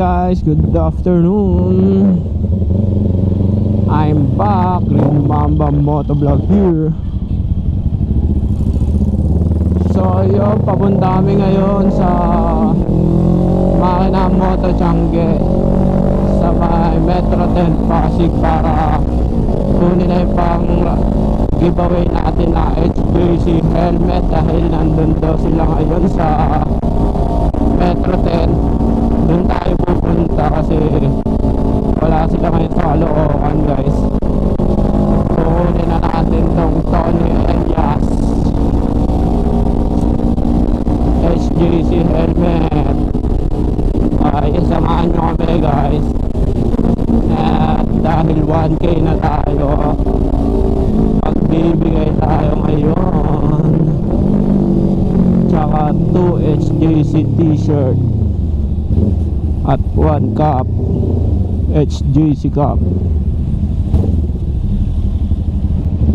guys, good afternoon. I'm back. Green Mamba Motovlog here. So yun, papunta kami ngayon sa makina moto Tiangge sa may Metro 10 Pasig para kunin na yung pang giveaway natin na HJC helmet dahil nandun daw sila ngayon sa Metro 10. Doon tayo pupunta kasi wala sila ngayon sa Kaloocan, guys. Kukunin na natin tong Tony Elias HJC helmet. Ay, samahan nyo kami, guys. At dahil 1K na tayo, magbibigay tayo ngayon tsaka 2 HJC t-shirt at 1 cup HJC cup.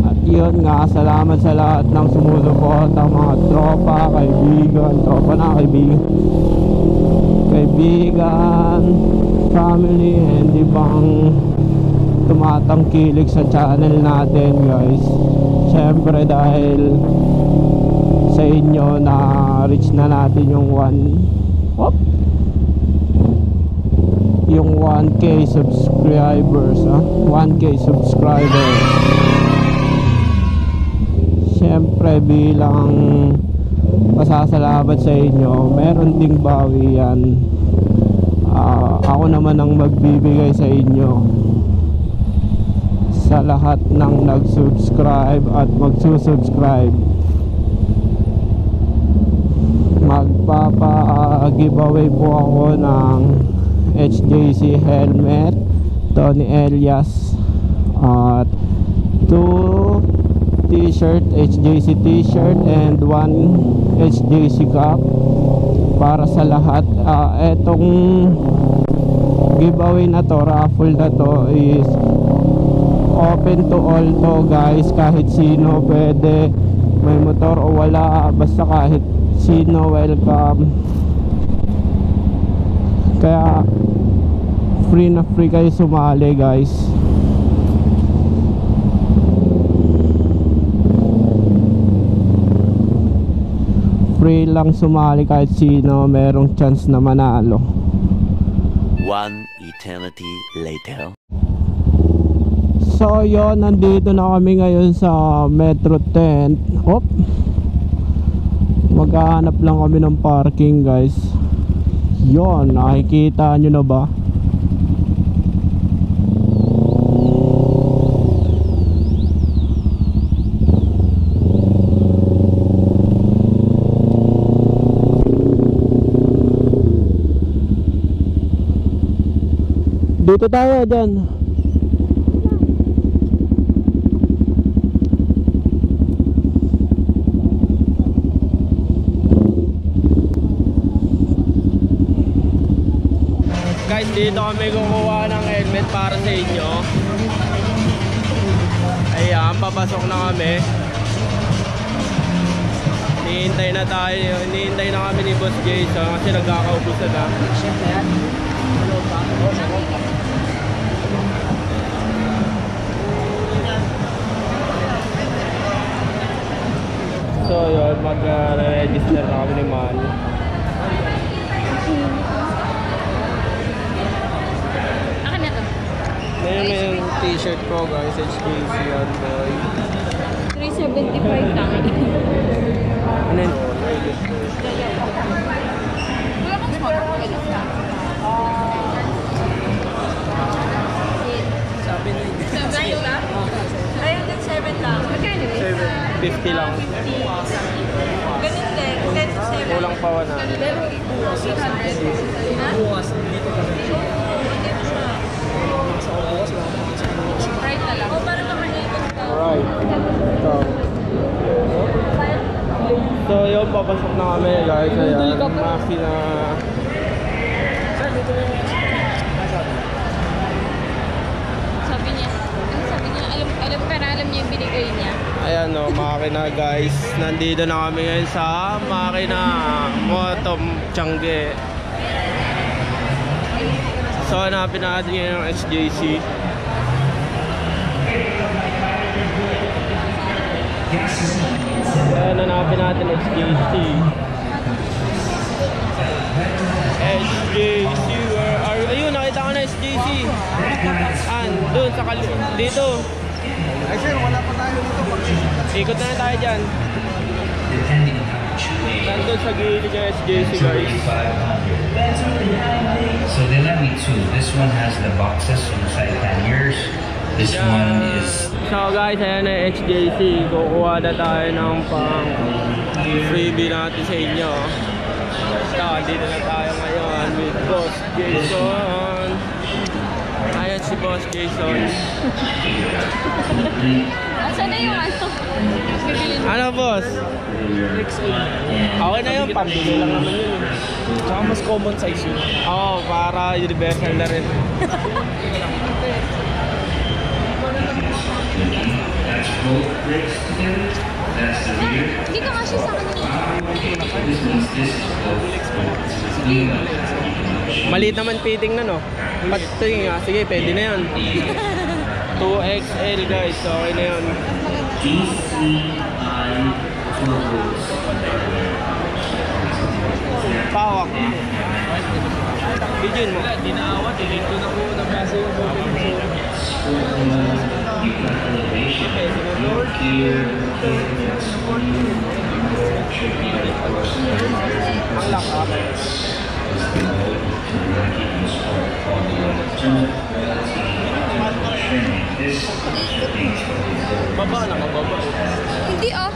At yun nga, salamat sa lahat ng sumusuporta, mga tropa, kaibigan, tropa na kaibigan, family, and ibang tumatangkilik sa channel natin, guys. Syempre dahil sa inyo na reach na natin yung 1k subscribers, 1k subscribers. Siyempre bilang pasasalamat sa inyo, meron ding bawi yan. Ako naman ang magbibigay sa inyo sa lahat ng nag-subscribe at magsusubscribe. Magpapa-giveaway po ako ng HJC helmet, Tony Elias, at 2 t-shirt, HJC t-shirt, and 1 HJC cup para sa lahat. Etong giveaway na to, raffle na to, is open to all to, guys. Kahit sino pwede, may motor o wala, basta kahit sino welcome. Kaya free na free kayo sumali, guys. Free lang sumali, kahit sino, merong chance na manalo. One eternity later. So yun, nandito na kami ngayon sa Metro 10. Maghahanap lang kami ng parking, guys. Yon, nakikita nyo na ba? Dito tayo, dyan. Guys, dito kami kukuha ng helmet para sa inyo. Ayan, papasok na kami. Hinihintay na kami ni Boss Jason kasi nagkakaubusan na. So yun, mag-register na kami ni Manny. Ngayon yung t-shirt ko, guys, HJC yan, boy. 375 lang. Ano yun? Wala kang sponsor ko kayo sa sabi na yun. Sabi na yun? Ayun, 7 lang. Magkano yun? 50 lang. 50. Ganun din, 10-7. Kulang pa 100. Pero ibuwas. 600. Ibuwas. Dito ka rin. Right na lang. O, parang naman ito. Right. So, yun, papasok na kami, guys. Ayan, maki na. Sabi niya, alam ka na, alam niya yung binigay niya. Ayan, o, maki na, guys. Nandito na kami ngayon sa maki na Moto Tiangge. So hanapin natin ngayon ang HJC. Ayan, hanapin natin HJC. HJC, where are you? Ayun, nakita ko na HJC. An, doon, sa dito. Ay sir, wala pa tayo dito. Ikot na tayo dyan. Nandun sa gilid ng HJC, guys. So they let me two. This one has the boxes on the side panniers. This one is... So guys, ayan na HJC. Kukuha na tayo ng pang freebie natin sa inyo. So, dito na tayo ngayon with Boss Jason. Ayan si Boss Jason. Saan na yung ano? Ano, boss? Next week. Okay na yun, pambili lang naman yun. Tsaka mas common size yun. Oo, para universal na rin. Hindi ka nga siya sa kanina. Maliit naman fitting na, no? Patuloy nga. Sige, pwede na yun. 2XL guys, okay na yun. Pawak. Bidyon mo. Dinaawa, direct na po ng kaso yung bottle. Ang lakap. Baba na ka, baba. Hindi ah.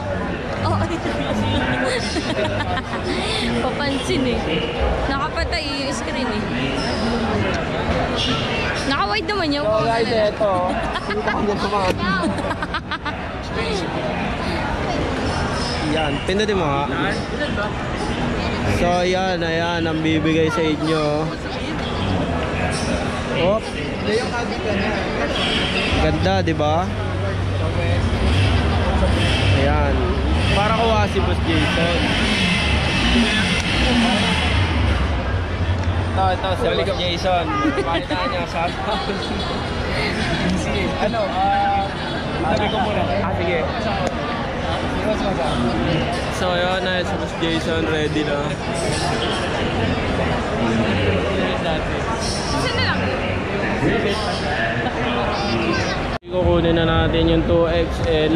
Oo, dito. Papansin eh. Nakapatay yung screen eh. Naka-wide naman yung phone. Guys, eto. Yan, pindutin mo ha. So yan, ayan ang bibigay sa inyo. Op. Ganda, di ba? Ayan. Para kuha si Boss Jason. Ito, ito si Boss Jason. Palitaan niya sa akin. Sige, ano? Tabi ko muna. Ah, sige. So yun, ayun si Boss Jason. Ready na. Kukunin na natin yung 2XL.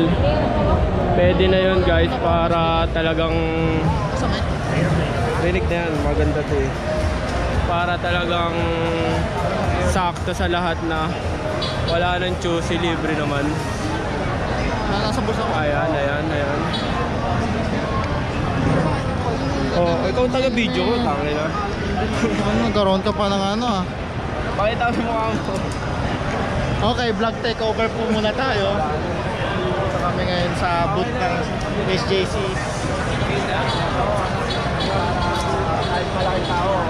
Pwede na yun guys, para talagang rinig na yan, maganda to eh. Para talagang sakto sa lahat na wala nang choosy, libre naman. Nasa bulsa ko. Ayan, ayan, ayan. Oh, ikaw taga-video ko, tangin na. Nagkaroon ka pa ng ano ah. Pakita mo mukha mo. Okay, vlog takeover po muna tayo. Ito kami ngayon sa booth ng HJC. Kahit malaking tao.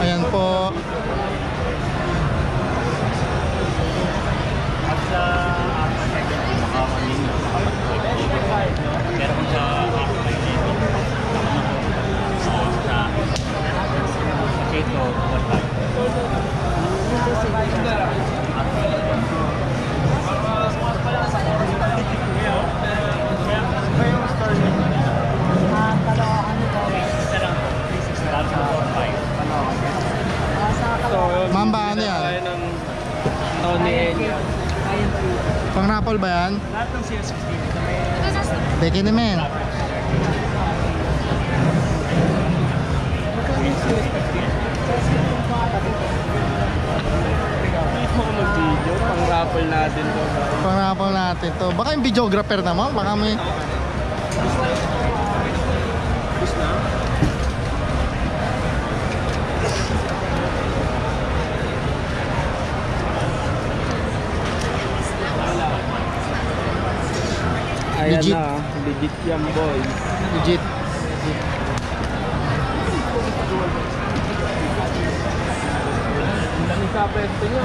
Ayan po. Mamba, ano yan? Tony Elias. Pang Rapol ba yan? Lahat ng CS15. Teke naman. Dito ako mag-video. Pang Rapol natin to. Pang Rapol natin to. Baka yung videographer naman. Baka may... Bus na? Ayan legit. Na, legit yan boy. Legit. Ang dami sa pesto niya.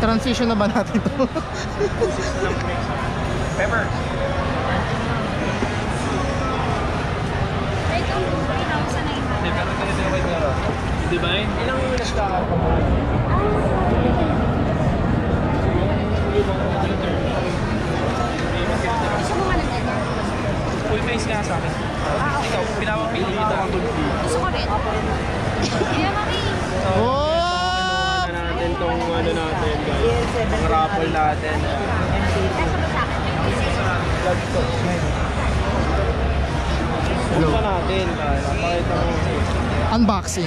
transition na ba natin to? Pepper. Divine? Ilang minutes ka? Gusto mo malagay ka? Full face nga sa akin. Ikaw, pinawang pili ito ang tulpi. Gusto ko rin. Kaya mami! Wooooop! Itong ano natin, ang raffle natin. Ito ba sa akin? Lagi ko. Ito natin. Pakita mo. Unboxing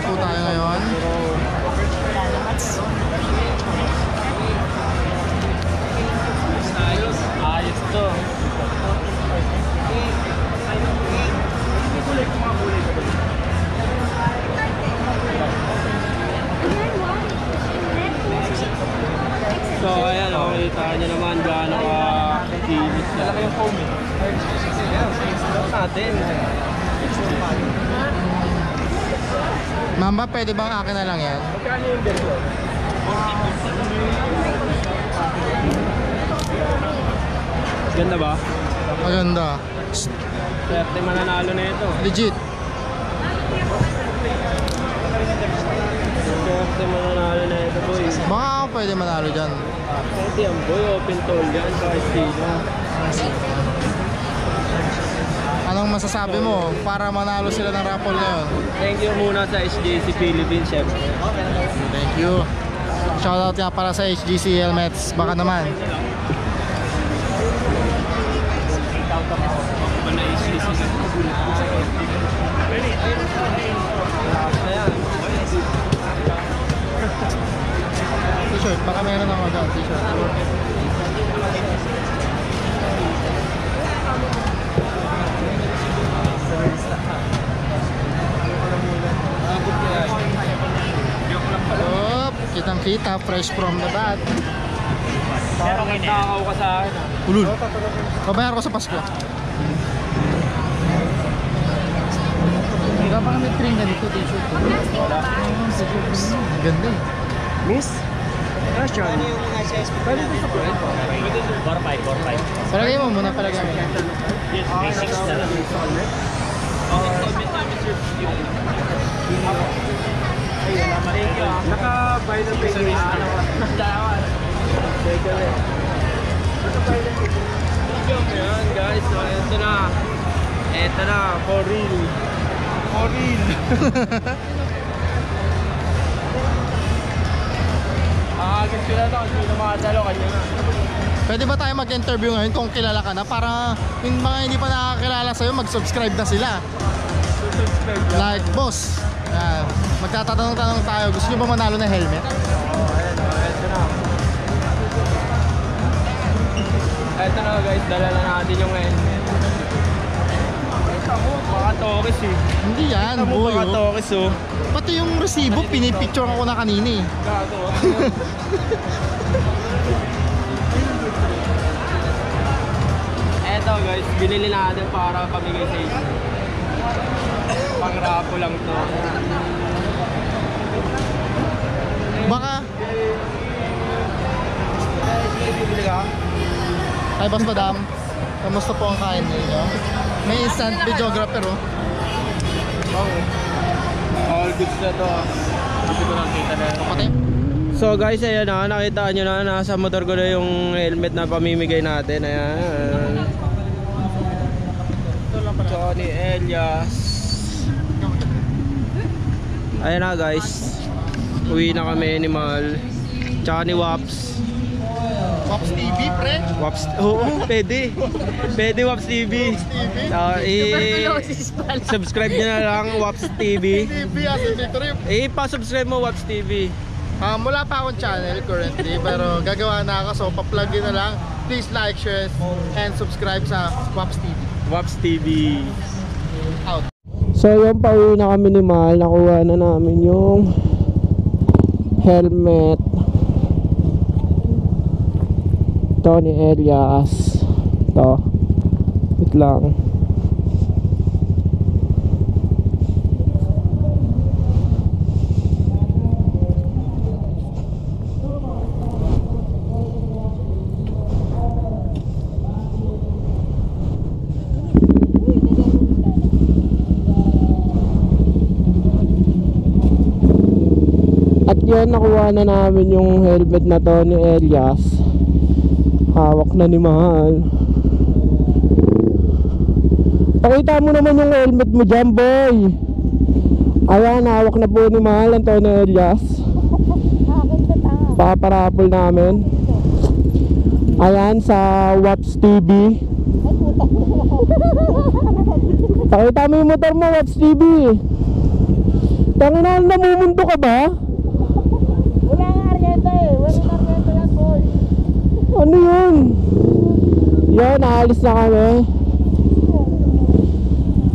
po tayo ngayon. Ayos to. So ayan, makikita nyo naman gaano ka-tinis na. Malaki yung foam eh. Mamba, pwede bang akin na lang yan? Ganda ba? Maganda. Swerte mananalo na ito. Legit. Swerte mananalo na ito, boy. Baka ako pwede manalo dyan. Pwede yan, boy. Open toll dyan. Kahit sino. Anong masasabi mo para manalo sila ng raffle na yun? Thank you muna sa HJC Philippines, chef. Thank you. Shoutout nga para sa HJC Helmets. Baka naman. T-shirt. Baka meron ako dyan. T-shirt. Kitang-kita, fresh from the bat. Parang nagtakaw ka sa akin. Ulul. Pabayar ko sa Pasko. Hindi ka pa kami train na dito, t-shirt. Ganda eh. Miss? Question. Pwede gusto ko rin? 4-5. Palagay mo muna palagay. Yes, may 6 na lang. Naka-buy na pwede na ano ka. Dawan. Naka-buy na pwede. Ayan guys, so eto na. Eto na, for real. For real. Agad sila na kasi namadalo kanya na. Pwede ba tayo mag-interview ngayon kung kilala ka na? Para yung mga hindi pa nakakilala sa'yo, mag-subscribe na sila. Subscribe lang. Like, boss. Magtatanong-tanong tayo, gusto nyo ba manalo ng helmet? Eto na guys, dala na natin yung helmet. Baka tokis eh. Hindi yan, boy. Baka tokis oh. Pati yung resibo, pinipicture ako na kanina eh. Gato ah. Eto guys, binili natin para pamigay sa inyo. Pang-rapo lang to. Baka ay boss madam, kamusta po ang kain niyo? May instant videographer oh. All goods na to. So guys, ayan na, nakita nyo na, nasa motor ko na yung helmet na pamimigay natin. Ayan, Tony Elias. Ayan na guys, uwi na kami ni Mal tsaka ni Waps. Waps TV, pre? Waps, oo, pwede. Pwede Waps TV. Subscribe nyo na lang Waps TV. Pa-subscribe mo Waps TV. Mula pa akong channel currently, pero gagawa na ako, so pa-plug nyo na lang. Please like, share, and subscribe sa Waps TV. Waps TV. Out. So yun, pauwi na kami ni Mal. Nakuha na namin yung helmet Tony Elias. Ito, wait lang. Yan, nakuha na namin yung helmet na to ni Elias. Hawak na ni Mahal. Pakita mo naman yung helmet mo dyan, boy. Ayan, hawak na po ni Mahal ang to ni Elias. Paparapol namin. Ayan, sa Waps TV. Pakita mo yung motor mo, Waps TV. Tanginan, namumunto ka ba? Ano yun? Yun, naalis na kami.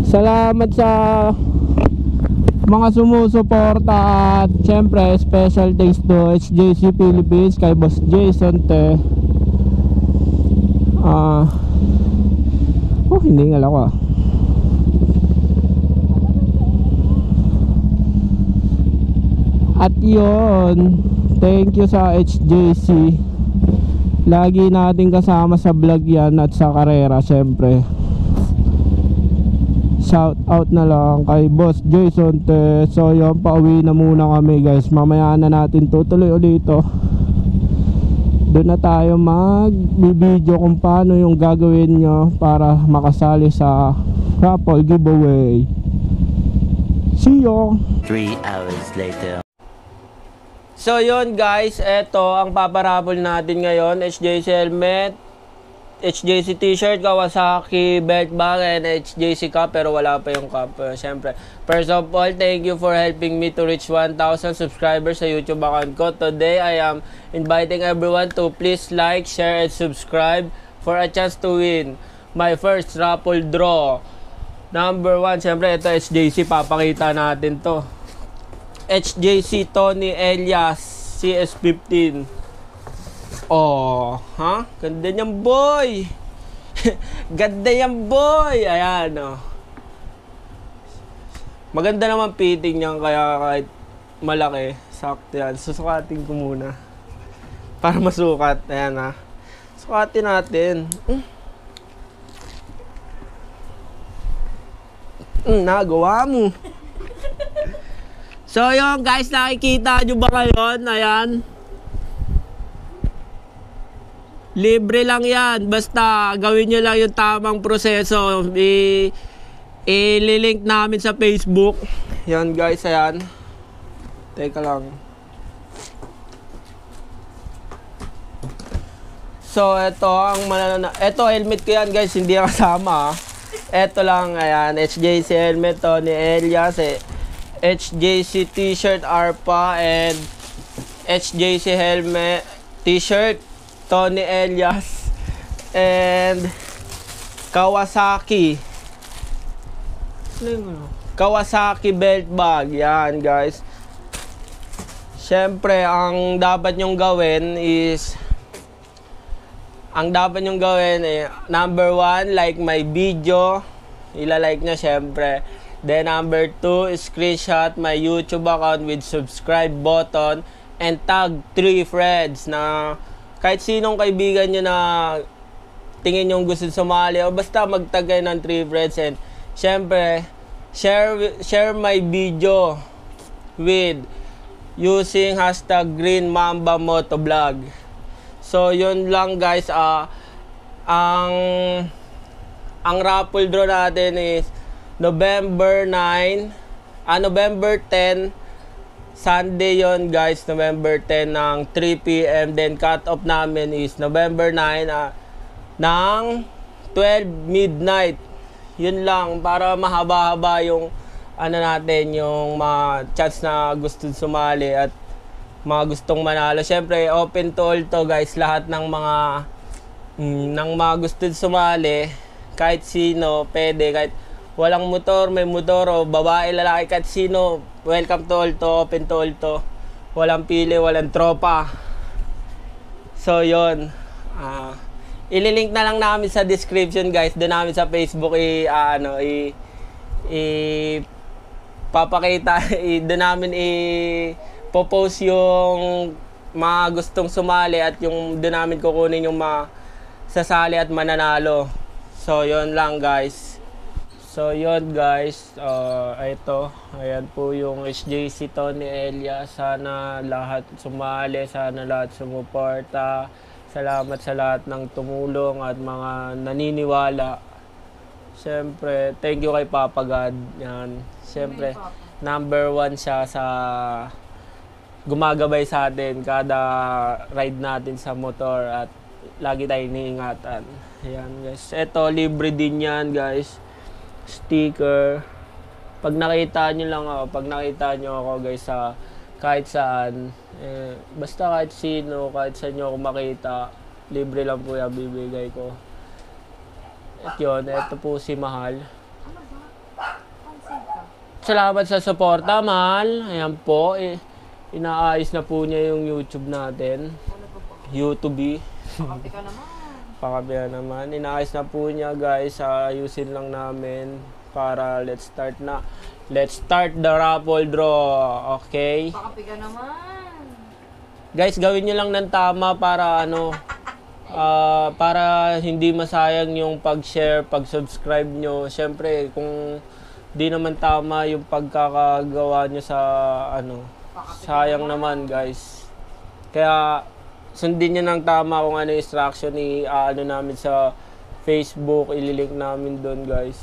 Salamat sa mga sumusuporta at syempre special thanks to HJC Philippines, kay Boss Jason Te. Hiningal ako. At yun, thank you sa HJC. Lagi nating kasama sa vlog yan at sa karera, syempre. Shout out na lang kay Boss Jason Te. So yun, pauwi na muna kami guys. Mamaya na natin tutuloy ulit ito. Doon na tayo mag-video kung paano yung gagawin nyo para makasali sa raffle giveaway. See you! 3 hours later. So yun guys, eto ang paparapol natin ngayon, HJC helmet, HJC t-shirt, Kawasaki belt bag, and HJC cup, pero wala pa yung cup, syempre. First of all, thank you for helping me to reach 1,000 subscribers sa YouTube account ko. Today, I am inviting everyone to please like, share, and subscribe for a chance to win my first raffle draw. Number 1, syempre ito HJC, papakita natin to. HJC Tony Elias CS15. Oh, ha? Ganda niyang boy. Ganda niyang boy. Ayan, oh. Maganda naman fitting niyan, kaya kahit malaki, sakto yan. Susukatin ko muna para masukat. Ayan, ha. Sukatin natin. Nagawa mo. So yun guys, nakikita nyo ba ngayon? Ayan. Libre lang yan. Basta gawin nyo lang yung tamang proseso. I-link namin sa Facebook. Yan guys, ayan. Teka lang. So eto ang mananalo. Eto helmet ko yan guys, hindi kasama. Eto lang, ayan. HJC helmet to ni Elias eh. HJC t-shirt Arpa and HJC helmet t-shirt Tony Elias and Kawasaki belt bag. Yan guys, syempre ang dapat nyong gawin is number 1, like my video, ilalike nyo syempre. Then number 2, screenshot my YouTube account with subscribe button and tag 3 friends na kahit sinong kaibigan nyo na tingin yung gusto sumali, o basta magtagay ng 3 friends. And syempre, share my video with using hashtag Green Mamba Motovlog. So yun lang guys, ang raffle draw natin is November 10 Sunday yon guys, November 10 ng 3 PM. Then cut off namin is November 9 ng 12 midnight. Yun lang, para mahaba-haba yung ano natin, yung mga chats na gusto sumali at mga gustong manalo. Syempre open to all to guys, lahat ng mga gusto sumali, kahit sino pwede, kahit walang motor, may motor, o babae, lalaki, kahit sino. Welcome to all to, open to all to. Walang pili, walang tropa. So yun, ililink na lang namin sa description guys. Doon namin sa Facebook doon namin i-post yung mga gustong sumali at yung doon namin kukunin yung mga sasali at mananalo. So yun lang guys. So yon guys, ito, ayan po yung HJC Tony Elias. Sana lahat sumali, sana lahat sumuporta. Salamat sa lahat ng tumulong at mga naniniwala. Siyempre, thank you kay Papa God. Yan. Siyempre, number one siya sa gumagabay sa atin kada ride natin sa motor at lagi tayong iniingatan. Ayan guys, ito libre din yan guys. Sticker. Pag nakita nyo lang ako, pag nakita nyo ako guys sa kahit saan, basta kahit sino, kahit saan nyo ako makita, libre lang po yung bibigay ko. At yun, ito po si Mahal. Salamat sa suporta, Mahal. Ayan po, inaayos na po niya yung YouTube natin. YouTube. Pakapi ka naman. Pakapi ka naman. Inaayos na po niya guys, ayusin lang namin para let's start na. Let's start the raffle draw. Okay? Pakapi ka naman. Guys, gawin niyo lang ng tama para ano, para hindi masayang yung pag-share, pag-subscribe nyo. Siyempre, kung di naman tama yung pagkakagawa nyo sa ano, sayang naman guys. Kaya, sundin nyo ng tama kung ano yung instruction i-ano namin sa Facebook, ililink namin doon guys.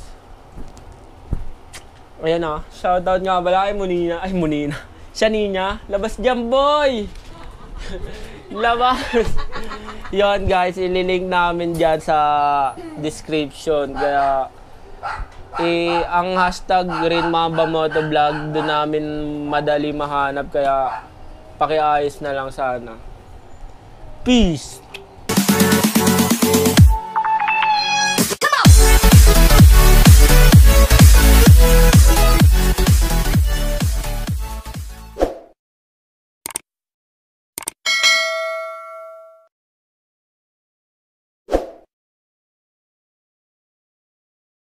Ayan na, shoutout nga pala kay Monina. Ay, Monina. Shanina, labas dyan, boy! Labas! Yon guys, ililink namin dyan sa description. Kaya, ang hashtag Green Mamba Motovlog, doon namin madali mahanap. Kaya, pakiayos na lang sana. Peace!